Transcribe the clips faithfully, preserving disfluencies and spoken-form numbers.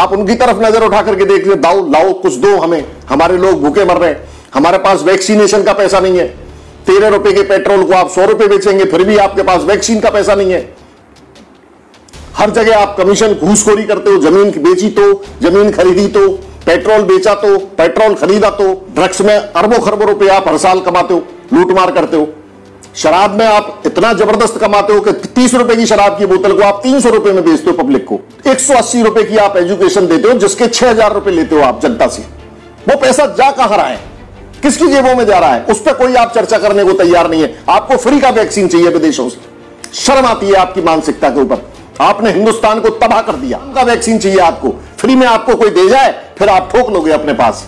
आप उनकी तरफ नजर उठा करके देख ले, दाओ लाओ कुछ दो हमें, हमारे लोग भूखे मर रहे हैं, हमारे पास वैक्सीनेशन का पैसा नहीं है, तेरह रुपए के पेट्रोल को आप सौ रुपए बेचेंगे फिर भी आपके पास वैक्सीन का पैसा नहीं है। हर जगह आप कमीशन घूसखोरी करते हो, जमीन बेची तो, जमीन खरीदी तो, पेट्रोल बेचा तो, पेट्रोल खरीदा तो, ड्रग्स में अरबों खरबों रुपए आप हर साल कमाते हो, लूटमार करते हो, शराब में आप इतना जबरदस्त कमाते हो कि तीस रुपए की शराब की बोतल को आप तीन सौ रुपए में बेचते हो पब्लिक को, एक सौ अस्सी रुपए की आप एजुकेशन देते हो जिसके छह हजार रुपए लेते हो आप जनता से। वो पैसा जा कहां रहा है, किसकी जेबों में जा रहा है, उस पर कोई आप चर्चा करने को तैयार नहीं है। आपको फ्री का वैक्सीन चाहिए विदेशों से, शर्म आती है आपकी मानसिकता के ऊपर। आपने हिंदुस्तान को तबाह कर दिया, उनका वैक्सीन चाहिए आपको, फ्री में आपको कोई दे जाए फिर आप ठोक लोगे अपने पास।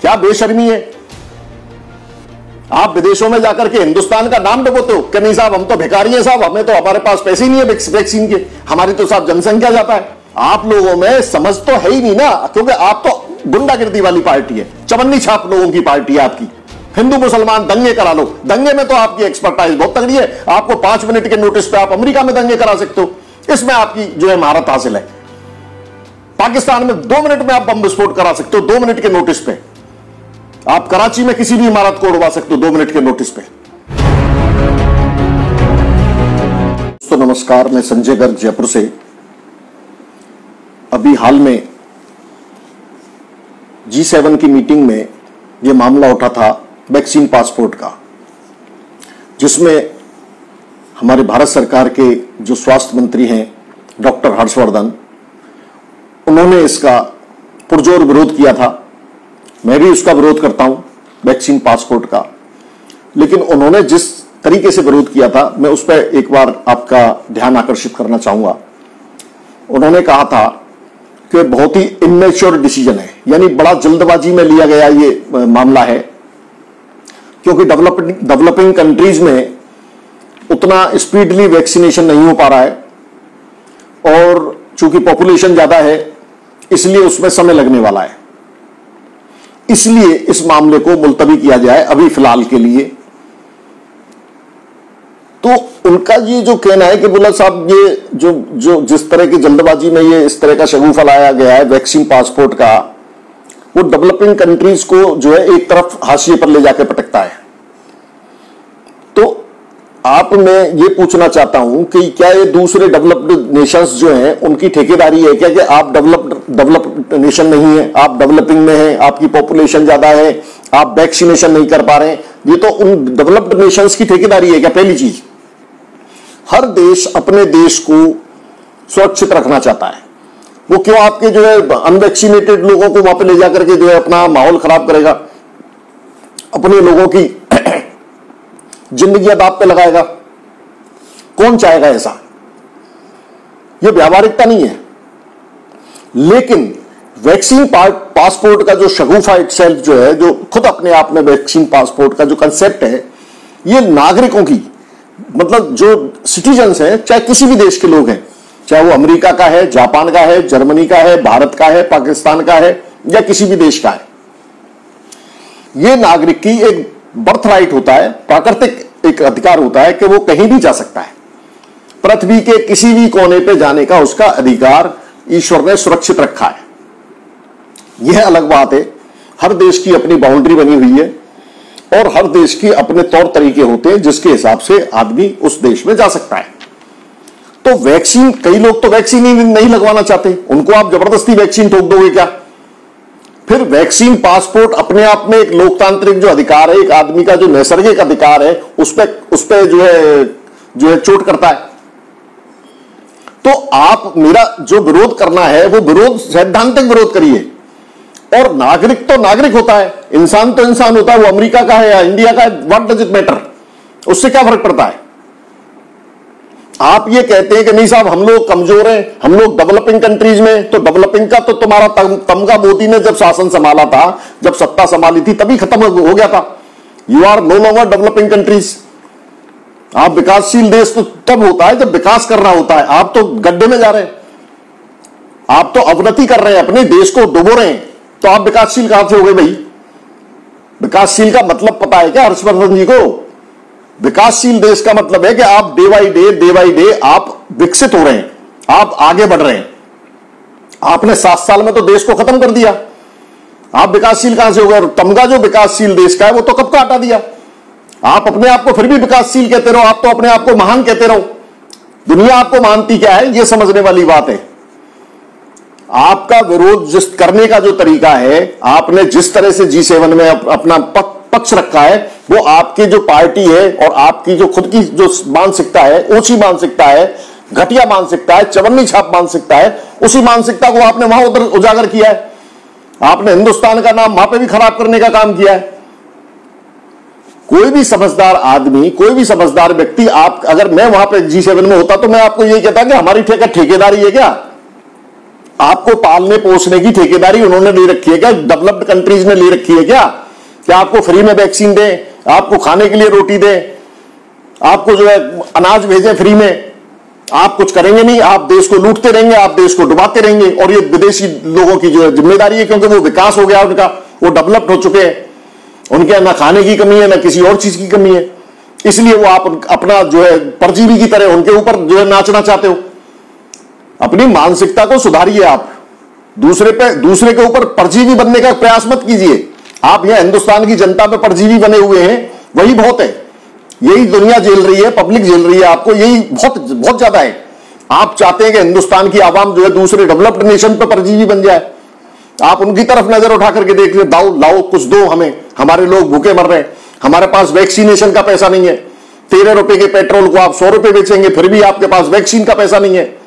क्या बेशर्मी है, आप विदेशों में जाकर के हिंदुस्तान का नाम डुबोते हो कि नहीं साहब हम तो भिखारी हैं साहब, हमें तो हमारे पास पैसे ही नहीं है वैक्सीन के, हमारी तो साहब जनसंख्या जाता है। आप लोगों में समझ तो है ही नहीं ना, क्योंकि आप तो गुंडागिर्दी वाली पार्टी है, चवन्नी छाप लोगों की पार्टी है आपकी। हिंदू मुसलमान दंगे करा लो, दंगे में तो आपकी एक्सपर्टाइज बहुत तगड़ी है, आपको पांच मिनट के नोटिस पे आप अमेरिका में दंगे करा सकते हो, इसमें आपकी जो है महारत हासिल है। पाकिस्तान में दो मिनट में आप बम विस्फोट करा सकते हो, दो मिनट के नोटिस पे आप कराची में किसी भी इमारत को उड़वा सकते हो, दो मिनट के नोटिस पे। दोस्तों नमस्कार, मैं संजय गर्ग जयपुर से। अभी हाल में जी सेवन की मीटिंग में यह मामला उठा था वैक्सीन पासपोर्ट का, जिसमें हमारे भारत सरकार के जो स्वास्थ्य मंत्री हैं डॉक्टर हर्षवर्धन, उन्होंने इसका पुरजोर विरोध किया था। मैं भी उसका विरोध करता हूं वैक्सीन पासपोर्ट का, लेकिन उन्होंने जिस तरीके से विरोध किया था मैं उस पर एक बार आपका ध्यान आकर्षित करना चाहूंगा। उन्होंने कहा था कि बहुत ही इमेच्योर डिसीजन है, यानी बड़ा जल्दबाजी में लिया गया ये मामला है, क्योंकि डेवलपिंग डेवलपिंग कंट्रीज में उतना स्पीडली वैक्सीनेशन नहीं हो पा रहा है, और चूंकि पॉपुलेशन ज़्यादा है इसलिए उसमें समय लगने वाला है, इसलिए इस मामले को मुलतवी किया जाए अभी फिलहाल के लिए। तो उनका ये जो कहना है कि बोला साहब ये जो जो जिस तरह की जल्दबाजी में ये इस तरह का शगुफा लाया गया है वैक्सीन पासपोर्ट का, वो डेवलपिंग कंट्रीज को जो है एक तरफ हाशिए पर ले जाकर पटकता है। आप मैं ये पूछना चाहता हूं कि क्या ये दूसरे डेवलप्ड नेशंस जो हैं उनकी ठेकेदारी है क्या कि आप डेवलप्ड डेवलप्ड नेशन नहीं है, आप डेवलपिंग में हैं, आपकी पॉपुलेशन ज्यादा है, आप वैक्सीनेशन नहीं कर पा रहे हैं, ये तो उन डेवलप्ड नेशंस की ठेकेदारी है क्या? पहली चीज, हर देश अपने देश को सुरक्षित रखना चाहता है, वो क्यों आपके जो है अनवैक्सीनेटेड लोगों को वहां पर ले जाकर के जो है अपना माहौल खराब करेगा, अपने लोगों की जिंदगी दांव पे लगाएगा? कौन चाहेगा ऐसा? यह व्यावहारिकता नहीं है। लेकिन वैक्सीन पासपोर्ट का जो शगुफा इटसेल्फ जो है, जो खुद अपने आप में वैक्सीन पासपोर्ट का जो कंसेप्ट है, ये नागरिकों की मतलब जो सिटीजन्स हैं, चाहे किसी भी देश के लोग हैं, चाहे वो अमेरिका का है, जापान का है, जर्मनी का है, भारत का है, पाकिस्तान का है या किसी भी देश का है, यह नागरिक की एक बर्थ राइट होता है, प्राकृतिक एक अधिकार होता है कि वो कहीं भी जा सकता है, पृथ्वी के किसी भी कोने पे जाने का उसका अधिकार ईश्वर ने सुरक्षित रखा है। यह अलग बात है, हर देश की अपनी बाउंड्री बनी हुई है और हर देश की अपने तौर तरीके होते हैं जिसके हिसाब से आदमी उस देश में जा सकता है। तो वैक्सीन, कई लोग तो वैक्सीन ही नहीं लगवाना चाहते, उनको आप जबरदस्ती वैक्सीन ठोक दोगे क्या? फिर वैक्सीन पासपोर्ट अपने आप में एक लोकतांत्रिक जो अधिकार है, एक आदमी का जो नैसर्गिक अधिकार है, उस पे उस पे जो है जो है चोट करता है। तो आप मेरा जो विरोध करना है वो विरोध सैद्धांतिक विरोध करिए, और नागरिक तो नागरिक होता है, इंसान तो इंसान होता है, वो अमेरिका का है या इंडिया का है, व्हाट डज इट मैटर, उससे क्या फर्क पड़ता है? आप ये कहते हैं कि नहीं साहब हम लोग कमजोर हैं, हम लोग डेवलपिंग कंट्रीज में, तो डेवलपिंग का तो तुम्हारा तमगा मोदी ने जब शासन संभाला था, जब सत्ता संभाली थी तभी खत्म हो गया था। You are no lower developing countries, आप विकासशील देश तो तब होता है जब विकास कर रहा होता है, आप तो गड्ढे में जा रहे हैं, आप तो अवनति कर रहे हैं, अपने देश को डुबो रहे हैं, तो आप विकासशील कहां से हो गए भाई? विकासशील का मतलब पता है क्या हर्षवर्धन जी को? विकासशील देश का मतलब है कि आप day by day day by day आप विकसित हो रहे हैं, आप आगे बढ़ रहे हैं, आपने सात साल में तो देश को खत्म कर दिया, आप विकासशील कहां से हो गए? तमगा जो विकासशील देश का है वो तो कब का हटा दिया। आप अपने आप को फिर भी विकासशील कहते रहो, आप तो अपने आप को महान कहते रहो। दुनिया आपको मानती क्या है ये समझने वाली बात है। आपका विरोध जिस करने का जो तरीका है, आपने जिस तरह से जी सेवन में अप, अपना पक्ष रखा है, वो आपकी जो पार्टी है और आपकी जो खुद की जो मानसिकता है, ऊंची मानसिकता है, घटिया मानसिकता है, चवन्नी छाप मानसिकता है, उसी मानसिकता को आपने वहां उधर उजागर किया है। आपने हिंदुस्तान का नाम वहां पे भी खराब करने का काम किया है। कोई भी समझदार आदमी, कोई भी समझदार व्यक्ति, आप अगर मैं वहां पे जी सेवन में होता तो मैं आपको यही कहता कि हमारी ठेका ठेकेदारी है क्या? आपको पालने पोसने की ठेकेदारी उन्होंने ले रखी है क्या? डेवलप्ड कंट्रीज ने ले रखी है क्या? क्या आपको फ्री में वैक्सीन दें, आपको खाने के लिए रोटी दें, आपको जो है अनाज भेजें फ्री में? आप कुछ करेंगे नहीं, आप देश को लूटते रहेंगे, आप देश को डुबाते रहेंगे। और ये विदेशी लोगों की जो है जिम्मेदारी है, क्योंकि वो विकास हो गया उनका, वो डेवलप्ड हो चुके हैं, उनके ना खाने की कमी है ना किसी और चीज की कमी है, इसलिए वो आप अपना जो है परजीवी की तरह उनके ऊपर जो है नाचना चाहते हो। अपनी मानसिकता को सुधारिए। आप दूसरे पे दूसरे के ऊपर परजीवी बनने का प्रयास मत कीजिए। आप यह हिंदुस्तान की जनता पे परजीवी बने हुए हैं, वही बहुत है। यही दुनिया झेल रही है, पब्लिक झेल रही है आपको, यही बहुत बहुत ज्यादा है। आप चाहते हैं कि हिंदुस्तान की आवाम जो है दूसरे डेवलप्ड नेशन पर परजीवी बन जाए। आप उनकी तरफ नजर उठा करके देख ले, दाओ लाओ कुछ दो हमें, हमारे लोग भूखे मर रहे हैं, हमारे पास वैक्सीनेशन का पैसा नहीं है। तेरह रुपए के पेट्रोल को आप सौ रुपए बेचेंगे, फिर भी आपके पास वैक्सीन का पैसा नहीं है।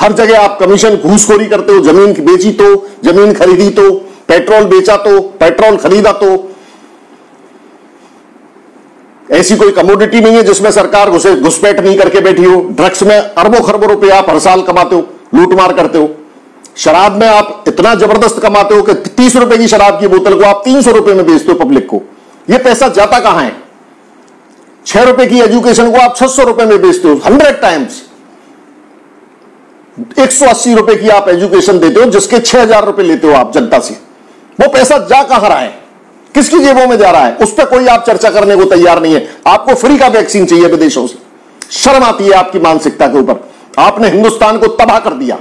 हर जगह आप कमीशन घूसखोरी करते हो, जमीन बेची तो, जमीन खरीदी तो, पेट्रोल बेचा तो, पेट्रोल खरीदा तो। ऐसी कोई कमोडिटी नहीं है जिसमें सरकार घुसे घुसपैठ नहीं करके बैठी हो। ड्रग्स में अरबों खरबों रुपए आप हर साल कमाते हो, लूटमार करते हो। शराब में आप इतना जबरदस्त कमाते हो कि तीस रुपए की शराब की बोतल को आप तीन सौ रुपए में बेचते हो पब्लिक को। यह पैसा जाता कहां है? छह रुपए की एजुकेशन को आप छह सौ रुपए में बेचते हो, हंड्रेड टाइम्स। एक सौ अस्सी रुपए की आप एजुकेशन देते हो, जिसके छह हजार रुपए लेते हो आप जनता से। वो पैसा जा कहां रहा है? किसकी जेबों में जा रहा है? उस पर कोई आप चर्चा करने को तैयार नहीं है। आपको फ्री का वैक्सीन चाहिए विदेशों से। शर्म आती है आपकी मानसिकता के ऊपर। आपने हिंदुस्तान को तबाह कर दिया।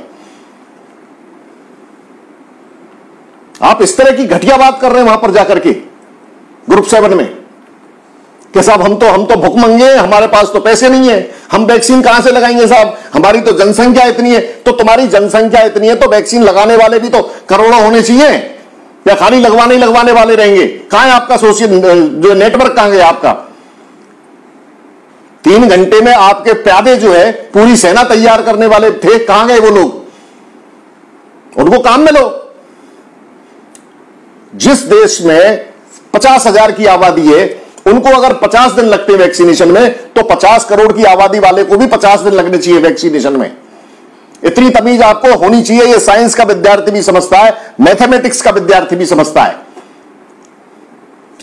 आप इस तरह की घटिया बात कर रहे हैं वहां पर जाकर के ग्रुप सेवन में कि साहब हम तो हम तो भुखमंगे हैं, हमारे पास तो पैसे नहीं है, हम वैक्सीन कहां से लगाएंगे साहब, हमारी तो जनसंख्या इतनी है। तो तुम्हारी जनसंख्या इतनी है तो वैक्सीन लगाने वाले भी तो करोड़ों होने चाहिए, या खाली लगवाने ही लगवाने वाले रहेंगे? कहां है आपका सोशल जो नेटवर्क, कहां है आपका? तीन घंटे में आपके प्यादे जो है पूरी सेना तैयार करने वाले थे, कहां गए वो लोग? उनको काम में लो। जिस देश में पचास हजार की आबादी है, उनको अगर पचास दिन लगते वैक्सीनेशन में, तो पचास करोड़ की आबादी वाले को भी पचास दिन लगने चाहिए वैक्सीनेशन में। इतनी तमीज आपको होनी चाहिए। ये साइंस का विद्यार्थी भी समझता है, मैथमेटिक्स का विद्यार्थी भी समझता है।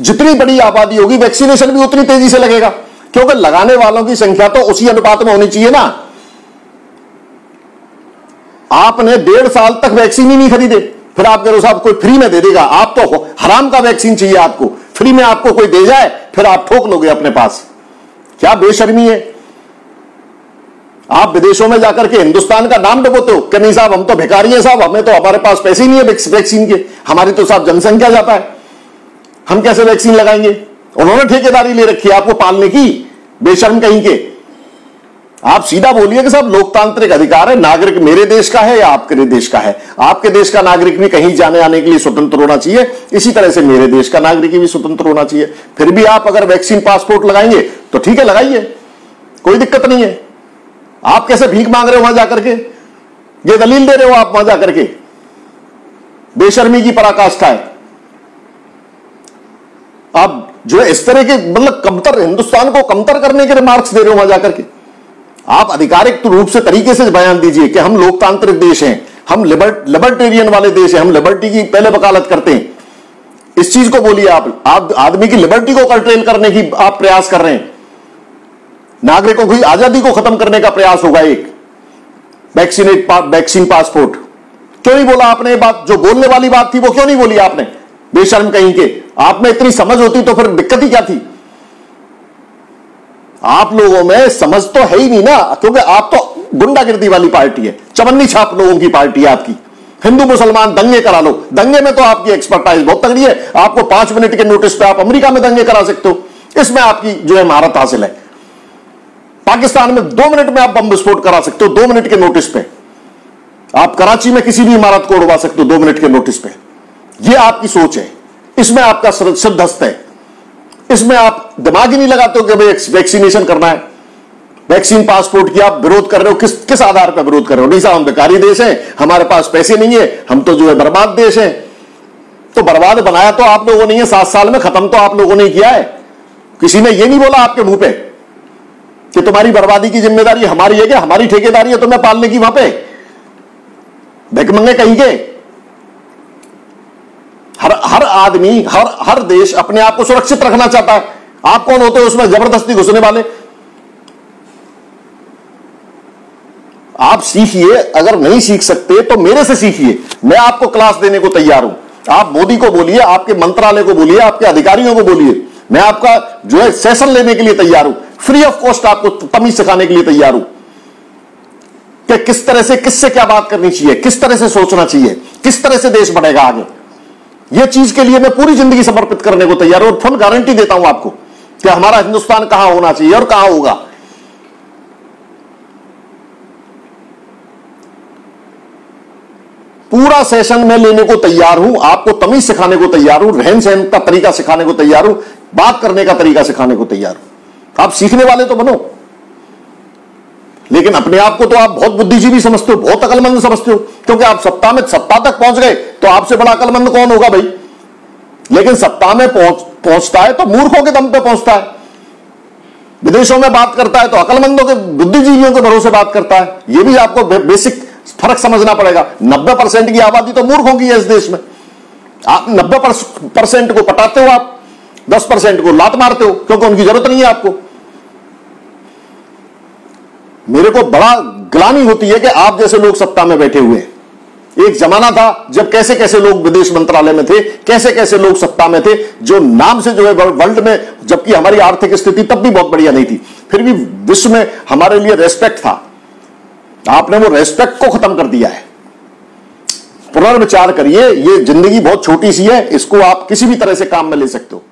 जितनी बड़ी आबादी होगी वैक्सीनेशन भी उतनी तेजी से लगेगा, क्योंकि लगाने वालों की संख्या तो उसी अनुपात में होनी चाहिए ना। आपने डेढ़ साल तक वैक्सीन ही नहीं खरीदे, फिर आप करो साहब कोई फ्री में दे देगा। आप तो हराम का वैक्सीन चाहिए आपको, फ्री में आपको कोई दे जाए फिर आप ठोक लोगे अपने पास। क्या बेशर्मी है! आप विदेशों में जाकर के हिंदुस्तान का नाम डुबोते हो कि नहीं साहब हम तो भिखारी हैं साहब, हमें तो हमारे पास पैसे ही नहीं है वैक्सीन के, हमारी तो साहब जनसंख्या जाता है, हम कैसे वैक्सीन लगाएंगे? उन्होंने ठेकेदारी ले रखी है आपको पालने की। बेशर्म कहीं के! आप सीधा बोलिए कि साहब लोकतांत्रिक अधिकार है, नागरिक मेरे देश का है या आपके देश का है। आपके देश का नागरिक भी कहीं जाने आने के लिए स्वतंत्र होना चाहिए, इसी तरह से मेरे देश का नागरिक भी स्वतंत्र होना चाहिए। फिर भी आप अगर वैक्सीन पासपोर्ट लगाएंगे तो ठीक है, लगाइए, कोई दिक्कत नहीं है। आप कैसे भीख मांग रहे हो वहां जाकर के? ये दलील दे रहे हो आप वहां जाकर के। बेशर्मी की पराकाष्ठा है। आप जो है इस तरह के मतलब कमतर हिंदुस्तान को कमतर करने के रिमार्क्स दे रहे हो वहां जाकर के। आप आधिकारिक रूप से तरीके से बयान दीजिए कि हम लोकतांत्रिक देश हैं, हम लिबर्ट लिबर्टेरियन वाले देश हैं, हम लिबर्टी की पहले वकालत करते हैं। इस चीज को बोलिए। आप, आप आदमी की लिबर्टी को कर्टेल करने की आप प्रयास कर रहे हैं। नागरिकों की आजादी को खत्म करने का प्रयास होगा एक वैक्सीनेट पा, वैक्सीन पासपोर्ट। क्यों नहीं बोला आपने? बात जो बोलने वाली बात थी वो क्यों नहीं बोली आपने? बेशर्म कहीं के! आप में इतनी समझ होती तो फिर दिक्कत ही क्या थी? आप लोगों में समझ तो है ही नहीं ना, क्योंकि आप तो गुंडागिर्दी वाली पार्टी है, चवन्नी छाप लोगों की पार्टी है आपकी। हिंदू मुसलमान दंगे करा लो, दंगे में तो आपकी एक्सपर्टाइज बहुत तगड़ी है, आपको पांच मिनट के नोटिस पे आप अमेरिका में दंगे करा सकते हो, इसमें आपकी जो है महारत हासिल है। पाकिस्तान में दो मिनट में आप बम विस्फोट करा सकते हो, दो मिनट के नोटिस पे आप कराची में किसी भी इमारत को उड़वा सकते हो, दो मिनट के नोटिस पे। यह आपकी सोच है, इसमें आपका सिद्ध हस्त है, इसमें आप दिमाग ही नहीं लगाते हो कि भाई वैक्सीनेशन करना है। वैक्सीन पासपोर्ट की आप विरोध कर रहे हो, किस किस आधार पर विरोध कर रहे हो? नहीं साहब, हम बेकारी देश है, हमारे पास पैसे नहीं है, हम तो जो है बर्बाद देश है। तो बर्बाद बनाया तो आप लोगों ने, सात साल में खत्म तो आप लोगों ने किया है। किसी ने यह नहीं बोला आपके मुंह पे कि तुम्हारी बर्बादी की जिम्मेदारी हमारी है, कि हमारी ठेकेदारी है तुम्हें पालने की। वहां पे भिकमंगे कहीं के। हर हर आदमी, हर हर देश अपने आप को सुरक्षित रखना चाहता है। आप कौन होते हो उसमें जबरदस्ती घुसने वाले? आप सीखिए, अगर नहीं सीख सकते तो मेरे से सीखिए, मैं आपको क्लास देने को तैयार हूं। आप मोदी को बोलिए, आपके मंत्रालय को बोलिए, आपके अधिकारियों को बोलिए, मैं आपका जो है सेशन लेने के लिए तैयार हूं, फ्री ऑफ कॉस्ट आपको तमीज सिखाने के लिए तैयार हूं कि किस तरह से, किससे क्या बात करनी चाहिए, किस तरह से सोचना चाहिए, किस तरह से देश बढ़ेगा आगे। यह चीज के लिए मैं पूरी जिंदगी समर्पित करने को तैयार हूं और फुल गारंटी देता हूं आपको कि हमारा हिंदुस्तान कहां होना चाहिए और कहां होगा। पूरा सेशन मैं लेने को तैयार हूं, आपको तमीज सिखाने को तैयार हूं, रहन सहन का तरीका सिखाने को तैयार हूं, बात करने का तरीका सिखाने को तैयार हूं। आप सीखने वाले तो बनो, लेकिन अपने आप को तो आप बहुत बुद्धिजीवी समझते हो, बहुत अकलमंद समझते हो, क्योंकि आप सत्ता में सत्ता तक पहुंच गए, तो आपसे बड़ा अकलमंद कौन होगा भाई? लेकिन सत्ता में पहुंच पहुंचता है तो मूर्खों के दम पे पहुंचता है, विदेशों में बात करता है तो अकलमंदों के, बुद्धिजीवियों के भरोसे बात करता है। यह भी आपको बे, बेसिक फर्क समझना पड़ेगा। नब्बे परसेंट की आबादी तो मूर्खों की है इस देश में। आप नब्बे परसेंट को पटाते हो, आप दस परसेंट को लात मारते हो क्योंकि उनकी जरूरत नहीं है आपको। मेरे को बड़ा ग्लानी होती है कि आप जैसे लोग सत्ता में बैठे हुए हैं। एक जमाना था जब कैसे कैसे लोग विदेश मंत्रालय में थे, कैसे कैसे लोग सत्ता में थे, जो नाम से जो है वर्ल्ड में, जबकि हमारी आर्थिक स्थिति तब भी बहुत बढ़िया नहीं थी, फिर भी विश्व में हमारे लिए रेस्पेक्ट था। आपने वो रेस्पेक्ट को खत्म कर दिया है। पुनर्विचार करिए, ये जिंदगी बहुत छोटी सी है, इसको आप किसी भी तरह से काम में ले सकते हो।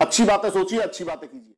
अच्छी बातें सोचिए, अच्छी बातें कीजिए।